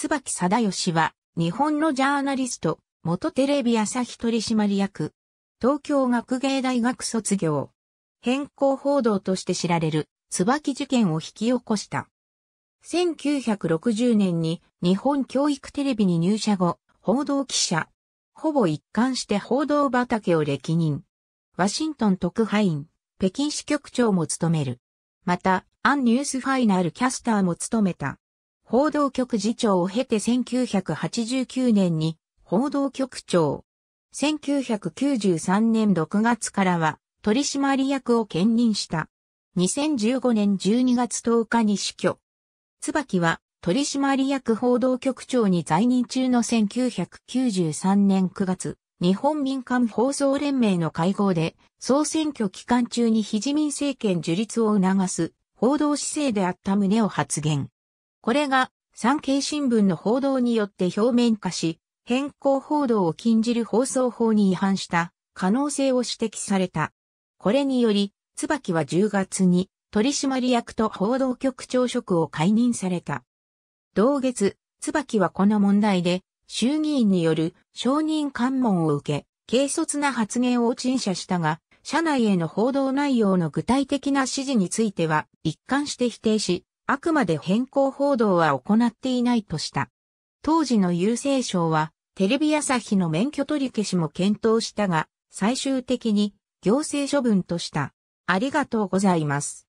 椿貞良は、日本のジャーナリスト、元テレビ朝日取締役、東京学芸大学卒業、偏向報道として知られる、椿事件を引き起こした。1960年に日本教育テレビに入社後、報道記者。ほぼ一貫して報道畑を歴任。ワシントン特派員、北京支局長も務める。また、アンニュースファイナルキャスターも務めた。報道局次長を経て1989年に報道局長。1993年6月からは取締役を兼任した。2015年12月10日に死去。椿は取締役報道局長に在任中の1993年9月、日本民間放送連盟の会合で、総選挙期間中に非自民政権樹立を促す報道姿勢であった旨を発言。これが産経新聞の報道によって表面化し、偏向報道を禁じる放送法に違反した可能性を指摘された。これにより、椿は10月に取締役と報道局長職を解任された。同月、椿はこの問題で、衆議院による証人喚問を受け、軽率な発言を陳謝したが、社内への報道内容の具体的な指示については一貫して否定し、あくまで偏向報道は行っていないとした。当時の郵政省は、テレビ朝日の免許取り消しも検討したが、最終的に行政処分とした。ありがとうございます。